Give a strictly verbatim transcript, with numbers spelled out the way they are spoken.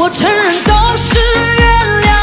我承认都是